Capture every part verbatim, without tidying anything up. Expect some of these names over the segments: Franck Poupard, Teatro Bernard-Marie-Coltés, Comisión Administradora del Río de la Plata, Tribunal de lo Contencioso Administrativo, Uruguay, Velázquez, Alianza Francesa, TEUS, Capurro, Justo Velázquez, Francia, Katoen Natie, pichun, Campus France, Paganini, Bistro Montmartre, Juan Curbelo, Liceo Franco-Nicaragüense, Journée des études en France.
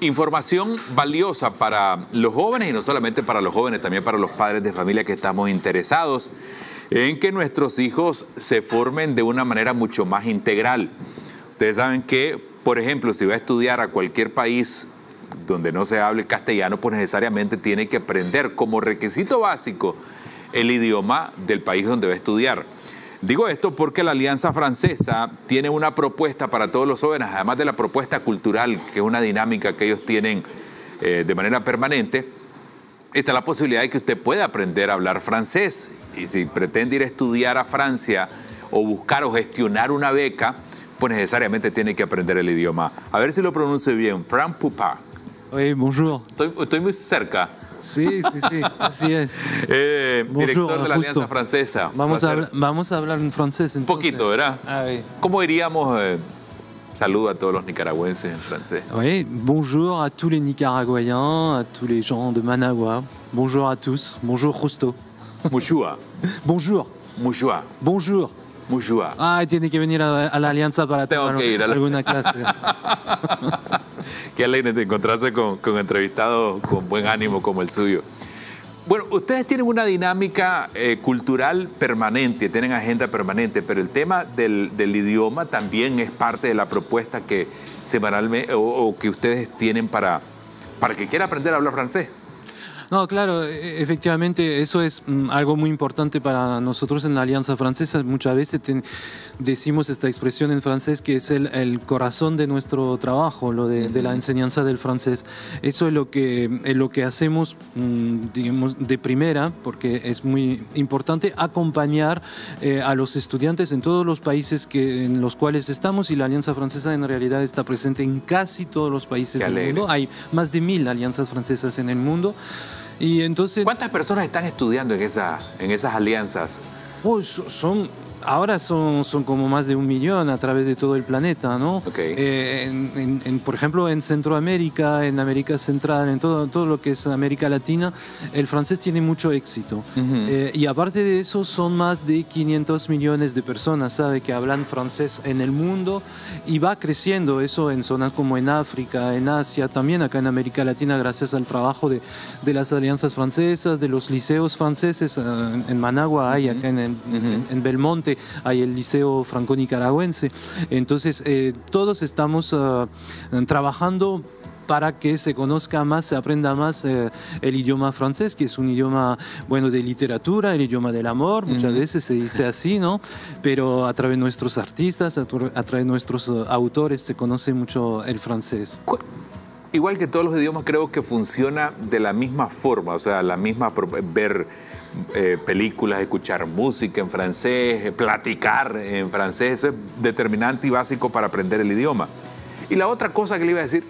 Información valiosa para los jóvenes, y no solamente para los jóvenes, también para los padres de familia que estamos interesados en que nuestros hijos se formen de una manera mucho más integral. Ustedes saben que, por ejemplo, si va a estudiar a cualquier país donde no se hable castellano, pues necesariamente tiene que aprender como requisito básico el idioma del país donde va a estudiar. Digo esto porque la Alianza Francesa tiene una propuesta para todos los jóvenes, además de la propuesta cultural, que es una dinámica que ellos tienen eh, de manera permanente. Está la posibilidad de que usted pueda aprender a hablar francés, y si pretende ir a estudiar a Francia o buscar o gestionar una beca, pues necesariamente tiene que aprender el idioma. A ver si lo pronuncio bien, Franck Poupard. Oui, bonjour. Estoy, estoy muy cerca. Sí, sí, sí, así es. Eh, Bonjour, director de la justo. Alianza Francesa. Vamos a, hablar, vamos a hablar en francés, entonces. Un poquito, ¿verdad? Ah, oui. ¿Cómo diríamos? Eh, saludo a todos los nicaragüenses en francés. Oui, bonjour a tous les Nicaragüeyens, a tous les gens de Managua. Bonjour a tous. Bonjour, justo. Mushua. Bonjour. Mushua. Bonjour. Mushua. Ah, tiene que venir a, a la Alianza para tomar la... alguna clase. Qué alegre de encontrarse con, con entrevistados con buen ánimo como el suyo. Bueno, ustedes tienen una dinámica eh, cultural permanente, tienen agenda permanente, pero el tema del, del idioma también es parte de la propuesta que semanalmente o, o que ustedes tienen para, para que quiera aprender a hablar francés. No, claro, efectivamente eso es algo muy importante para nosotros en la Alianza Francesa. Muchas veces ten, decimos esta expresión en francés que es el, el corazón de nuestro trabajo, lo de, de la enseñanza del francés. Eso es lo que, es lo que hacemos, digamos, de primera, porque es muy importante acompañar eh, a los estudiantes en todos los países que, en los cuales estamos, y la Alianza Francesa en realidad está presente en casi todos los países del mundo. Hay más de mil alianzas francesas en el mundo. Y entonces, ¿cuántas personas están estudiando en, esa, en esas alianzas? Oh, son, ahora son, son como más de un millón a través de todo el planeta, ¿no? Okay. Eh, en, en, en, por ejemplo, en Centroamérica, en América Central, en todo, todo lo que es América Latina, el francés tiene mucho éxito. Uh-huh. Eh, y aparte de eso, son más de quinientos millones de personas, ¿sabe?, que hablan francés en el mundo, y va creciendo eso en zonas como en África, en Asia, también acá en América Latina, gracias al trabajo de, de las alianzas francesas, de los liceos franceses. Eh, en Managua hay, uh-huh, acá en, el, uh-huh, en, en Belmonte hay el Liceo Franco-Nicaragüense. Entonces, eh, todos estamos uh, trabajando para que se conozca más, se aprenda más eh, el idioma francés, que es un idioma, bueno, de literatura, el idioma del amor, muchas mm. veces se dice así, ¿no? Pero a través de nuestros artistas, a través de nuestros autores, se conoce mucho el francés. Igual que todos los idiomas, creo que funciona de la misma forma, o sea, la misma... ver... Eh, películas, escuchar música en francés, platicar en francés, eso es determinante y básico para aprender el idioma. Y la otra cosa que le iba a decir,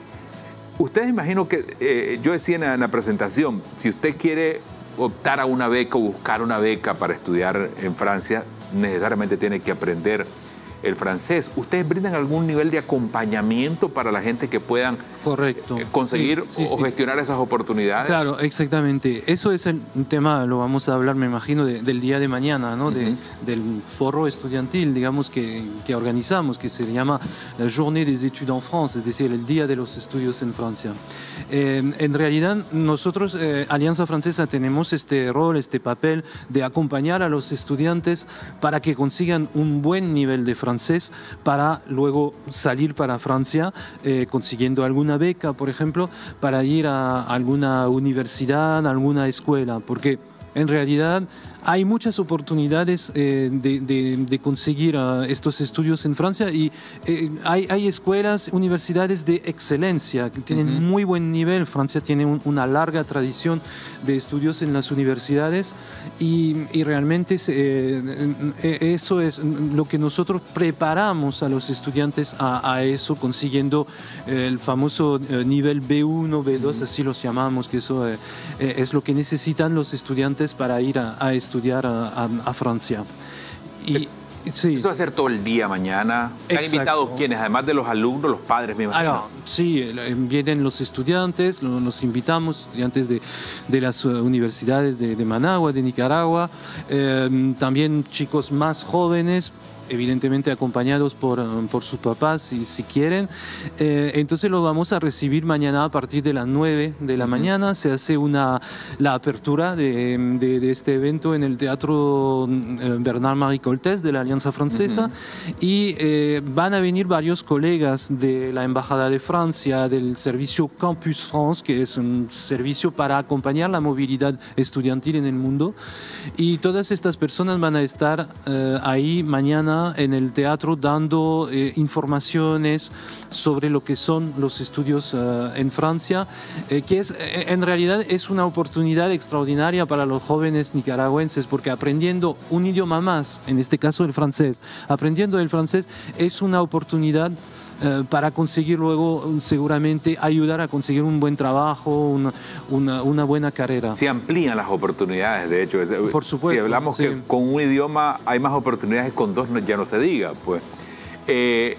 ustedes imagino que, eh, yo decía en la, en la presentación, si usted quiere optar a una beca o buscar una beca para estudiar en Francia, necesariamente tiene que aprender el francés. ¿Ustedes brindan algún nivel de acompañamiento para la gente que puedan Correcto. conseguir sí, sí, o sí. gestionar esas oportunidades? Claro, exactamente. Eso es el tema, lo vamos a hablar, me imagino, de, del día de mañana, ¿no? Uh-huh. de, del foro estudiantil, digamos, que, que organizamos, que se llama la Journée des études en France, es decir, el Día de los Estudios en Francia. Eh, en realidad, nosotros, eh, Alianza Francesa, tenemos este rol, este papel de acompañar a los estudiantes para que consigan un buen nivel de francés, para luego salir para Francia, eh, consiguiendo alguna beca, por ejemplo, para ir a alguna universidad, a alguna escuela, porque en realidad hay muchas oportunidades eh, de, de, de conseguir uh, estos estudios en Francia, y eh, hay, hay escuelas, universidades de excelencia que tienen uh-huh. muy buen nivel. Francia tiene un, una larga tradición de estudios en las universidades, y, y realmente eh, eso es lo que nosotros preparamos a los estudiantes a, a eso, consiguiendo el famoso nivel B uno, B dos, uh-huh. así los llamamos, que eso eh, es lo que necesitan los estudiantes para ir a, a estudiar. estudiar a, a, a Francia. Y, sí. Eso va a ser todo el día mañana. ¿Están invitados quienes? Además de los alumnos, los padres, me imagino. Ah, no. Sí, vienen los estudiantes, los invitamos, estudiantes de, de las universidades de, de Managua, de Nicaragua, eh, también chicos más jóvenes, evidentemente acompañados por, por sus papás, si, si quieren. Eh, entonces los vamos a recibir mañana a partir de las nueve de la mañana. Se hace una, la apertura de, de, de este evento en el Teatro Bernard-Marie-Coltés de la Alianza Francesa. Uh-huh. Y eh, van a venir varios colegas de la Embajada de Francia, del servicio Campus France, que es un servicio para acompañar la movilidad estudiantil en el mundo. Y todas estas personas van a estar eh, ahí mañana en el teatro dando eh, informaciones sobre lo que son los estudios eh, en Francia, eh, que es, eh, en realidad es una oportunidad extraordinaria para los jóvenes nicaragüenses, porque aprendiendo un idioma más, en este caso el francés, aprendiendo el francés es una oportunidad eh, para conseguir luego seguramente ayudar a conseguir un buen trabajo, una, una, una buena carrera. Se amplían las oportunidades, de hecho. Por supuesto. Si hablamos sí. que con un idioma hay más oportunidades, con dos ya no se diga, pues. Eh,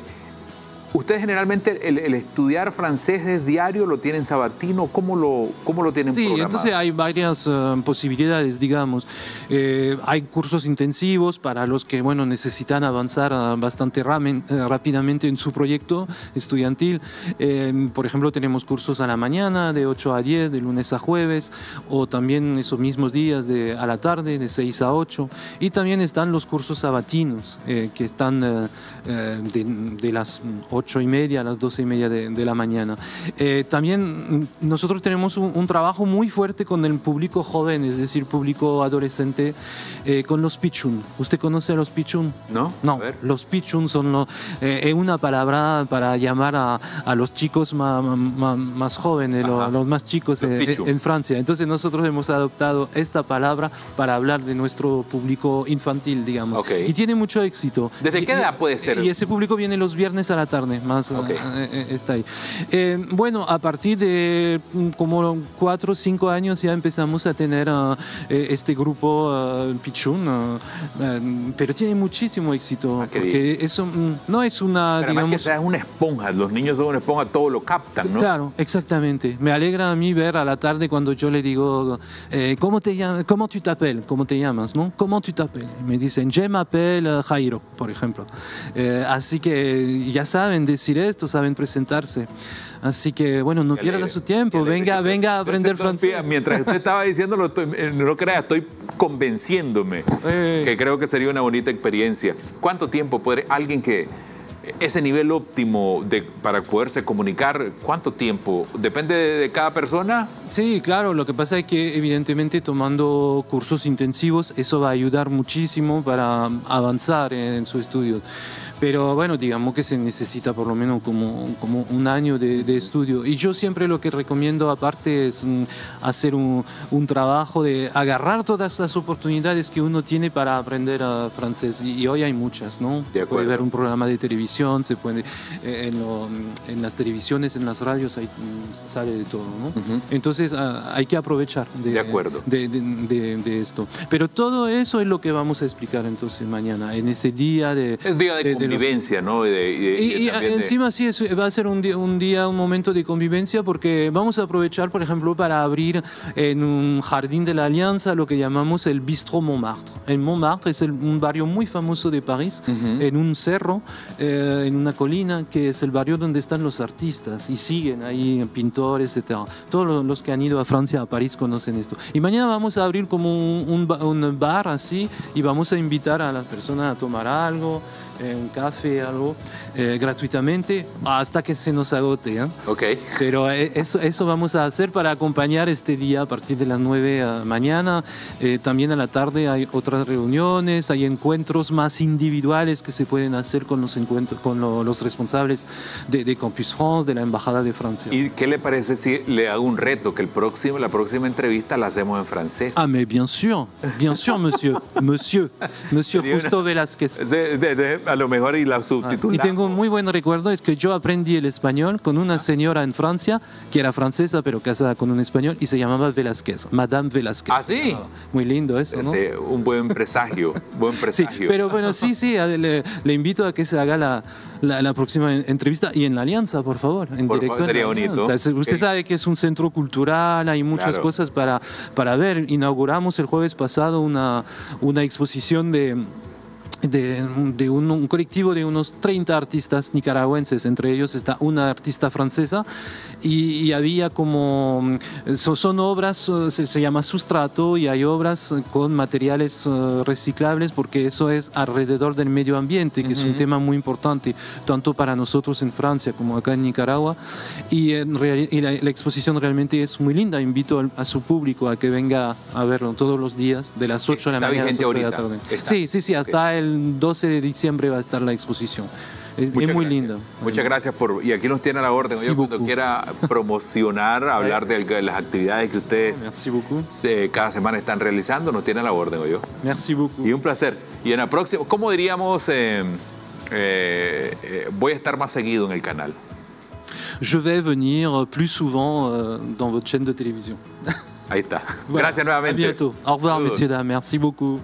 ¿Ustedes generalmente el, el estudiar francés es diario, lo tienen sabatino? ¿Cómo lo, cómo lo tienen sí, programado? Sí, entonces hay varias uh, posibilidades, digamos. Eh, hay cursos intensivos para los que bueno, necesitan avanzar uh, bastante ramen, uh, rápidamente en su proyecto estudiantil. Eh, por ejemplo, tenemos cursos a la mañana de ocho a diez, de lunes a jueves, o también esos mismos días de, a la tarde de seis a ocho. Y también están los cursos sabatinos, eh, que están uh, uh, de, de las ocho. y media a las doce y media de, de la mañana. Eh, también nosotros tenemos un, un trabajo muy fuerte con el público joven, es decir, público adolescente, eh, con los pichun. ¿Usted conoce a los pichun? No. No, los pichun son los, eh, una palabra para llamar a, a los chicos más, más, más jóvenes, los, los más chicos los eh, en Francia. Entonces nosotros hemos adoptado esta palabra para hablar de nuestro público infantil, digamos. Okay. Y tiene mucho éxito. ¿Desde y, qué edad puede ser? Y ese público viene los viernes a la tarde. Más okay. eh, está ahí. Eh, bueno, a partir de como cuatro o cinco años ya empezamos a tener uh, este grupo uh, Pichun, uh, uh, pero tiene muchísimo éxito. Ah, porque eso mm, no es una, pero digamos... Que sea una esponja, los niños son una esponja, todo lo captan, ¿no? Claro, exactamente. Me alegra a mí ver a la tarde cuando yo le digo, eh, ¿cómo te llamas? ¿Cómo tú te apelas? ¿Cómo te llamas? ¿No? ¿Cómo tú te apelas? Me dicen, je m'appelle Jairo, por ejemplo. Eh, así que ya saben, saben decir esto, saben presentarse. Así que, bueno, no pierda su tiempo. Venga, venga a aprender francés. Mientras usted estaba diciéndolo, estoy, no creas, estoy convenciéndome eh. que creo que sería una bonita experiencia. ¿Cuánto tiempo puede alguien que... Ese nivel óptimo de, para poderse comunicar, ¿cuánto tiempo? ¿Depende de, de cada persona? Sí, claro. Lo que pasa es que evidentemente tomando cursos intensivos eso va a ayudar muchísimo para avanzar en, en su estudio. Pero bueno, digamos que se necesita por lo menos como, como un año de, de estudio. Y yo siempre lo que recomiendo aparte es um, hacer un, un trabajo de agarrar todas las oportunidades que uno tiene para aprender uh, francés. Y, y hoy hay muchas, ¿no? De acuerdo. Puede ver un programa de televisión. Se puede, eh, en, lo, en las televisiones, en las radios, hay, sale de todo, ¿no? Uh-huh. Entonces uh, hay que aprovechar de, de, acuerdo. De, de, de, de esto. Pero todo eso es lo que vamos a explicar entonces mañana, en ese día de... Es día de, de convivencia, de los... ¿no? De, de, de, y, y, y encima de... sí, es, va a ser un día, un día, un momento de convivencia, porque vamos a aprovechar, por ejemplo, para abrir en un jardín de la Alianza lo que llamamos el Bistro Montmartre. El Montmartre es el, un barrio muy famoso de París, uh-huh. en un cerro, eh, en una colina, que es el barrio donde están los artistas y siguen ahí pintores, etcétera. Todos los que han ido a Francia, a París, conocen esto. Y mañana vamos a abrir como un, un, un bar así y vamos a invitar a las personas a tomar algo, eh, un café, algo, eh, gratuitamente, hasta que se nos agote. ¿eh? Okay. Pero eso, eso vamos a hacer para acompañar este día a partir de las nueve de la mañana. Eh, también a la tarde hay otras reuniones, hay encuentros más individuales que se pueden hacer con los encuentros con lo, los responsables de, de Campus France, de la Embajada de Francia. ¿Y qué le parece si le hago un reto, que el próximo, la próxima entrevista la hacemos en francés? Ah, mais bien sûr, bien sûr, monsieur, monsieur, monsieur Justo Velázquez. De, de, de, a lo mejor y la subtitulamos. Ah, y tengo un muy buen recuerdo, es que yo aprendí el español con una señora en Francia, que era francesa, pero casada con un español, y se llamaba Velázquez, Madame Velázquez. Ah, sí. Ah, muy lindo eso, ¿no? Es, un buen presagio, buen presagio. Sí, pero bueno, sí, sí, le, le invito a que se haga la La, la próxima entrevista y en la Alianza, por favor, en por directo. Sería en bonito. Usted ¿Qué? sabe que es un centro cultural, hay muchas claro. cosas para, para ver. Inauguramos el jueves pasado una, una exposición de... de, de un, un colectivo de unos treinta artistas nicaragüenses, entre ellos está una artista francesa, y, y había como, son, son obras, se, se llama sustrato, y hay obras con materiales reciclables, porque eso es alrededor del medio ambiente, que uh-huh. es un tema muy importante, tanto para nosotros en Francia como acá en Nicaragua, y, en real, y la, la exposición realmente es muy linda. Invito a, a su público a que venga a verlo todos los días, de las ocho de la mañana a las ocho de la tarde. Está. Sí, sí, sí, hasta okay. el doce de diciembre va a estar la exposición. Es, es muy linda. Muchas gracias por... Y aquí nos tiene a la orden. Yo cuando quiera promocionar, hablar de las actividades que ustedes se, cada semana están realizando, nos tiene a la orden, yo. Merci beaucoup. Y un placer. Y en la próxima, ¿cómo diríamos? Eh, eh, eh, voy a estar más seguido en el canal. Je vais venir plus souvent euh, dans votre chaîne de télévision. Ahí está. Bueno, gracias nuevamente. A bientôt. Au revoir, messieurs, dames. Merci beaucoup.